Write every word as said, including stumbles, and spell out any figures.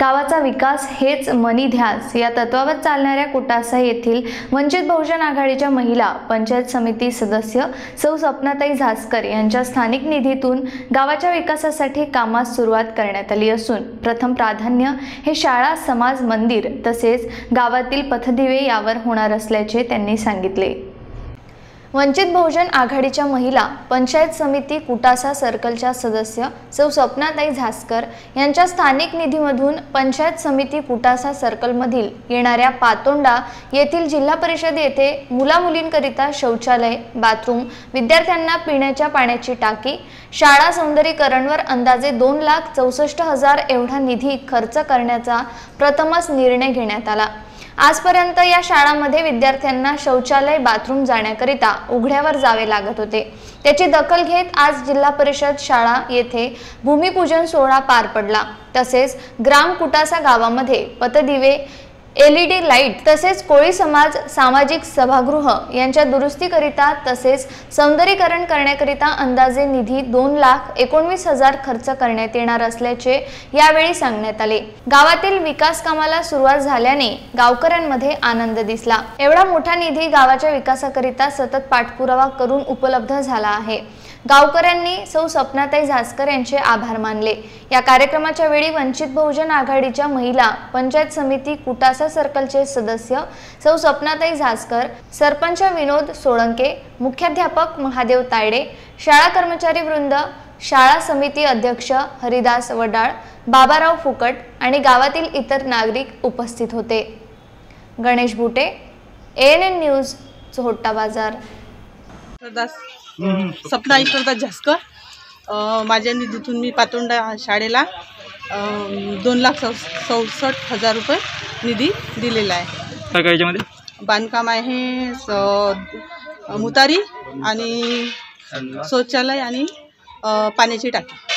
गावाचा विकास हेच मनीध्यास या तत्वावर चालणाऱ्या कुटासा येथील वंचित बहुजन आघाडीच्या महिला पंचायत समिती सदस्य सौ स्वप्नाताई झास्कर यांच्या स्थानिक निधीतून गावाच्या विकासासाठी कामास सुरुवात करण्यात आली असून प्रथम प्राधान्य हे शाळा, समाज मंदिर तसेच गावातील पथदिवे यावर होणार असल्याचे त्यांनी सांगितले। वंचित बहुजन आघाडीच्या महिला पंचायत समिती कुटासा सर्कलच्या सदस्य सौ स्वप्नाताई झास्कर यांच्या स्थानिक निधीमधून पंचायत समिती कुटासा सर्कलमधील येणाऱ्या पातोंडा येथील जिल्हा परिषद येथे मुलामुलींकरिता शौचालय, बाथरूम, विद्यार्थ्यांना पिण्याच्या पाण्याची टाकी, शाळा सौंदर्यीकरणवर अंदाजे दोन लाख चौसष्ट हजार एवढा निधी खर्च करण्याचा प्रथमच निर्णय घेण्यात आला। आजपर्यंत या शाळांमध्ये विद्यार्थ्यांना शौचालय, बाथरूम जाण्याकरिता उघड्यावर जावे लागत होते, त्याची दखल घेत आज जिल्हा परिषद शाळा येथे भूमिपूजन सोहळा पार पडला। तसेच ग्राम कुटासा गावामध्ये पतदिवे, एलईडी लाईट तसेच कोळी समाज सामाजिक सभागृह यांच्या दुरुस्तीकरिता तसेच सौंदर्यीकरण करण्याकरिता अंदाजे निधी दोन लाख एकोणवीस हजार खर्च करण्यात येणार असल्याचे यावेळी सांगण्यात आले। गावातील विकास कामाला सुरुवात झाल्याने गावकऱ्यांमध्ये आनंद दिसला। एवढा मोठा निधी गावाच्या विकासाकरिता सतत पाठपुरावा करून उपलब्ध झाला आहे। गावकऱ्यांनी सौ स्वप्नाताई झास्कर यांचे आभार मानले। या कार्यक्रमाच्या वेळी वंचित बहुजन आघाडीच्या महिला पंचायत समिती कुटासा सर्कलचे सदस्य सौ स्वप्नाताई झास्कर, सरपंच विनोद सोडंके, मुख्याध्यापक महादेव तायडे, शाळा कर्मचारी वृंद, शाळा समिती अध्यक्ष हरिदास वडाल, बाबाराव फुकट आणि गावातील इतर नागरिक उपस्थित होते। गणेश बूटे, एएनएन न्यूज, चोहट्टा बाजार। स्वप्नाताई झास्कर माझ्या निधीतून मी पातोंडा शाळेला दोन लाख सौ चौसष्ट हजार रुपये निधी दिलेला आहे। बांधकाम आहे स मुतारी आणि शौचालय आणि पाण्याची टाकी।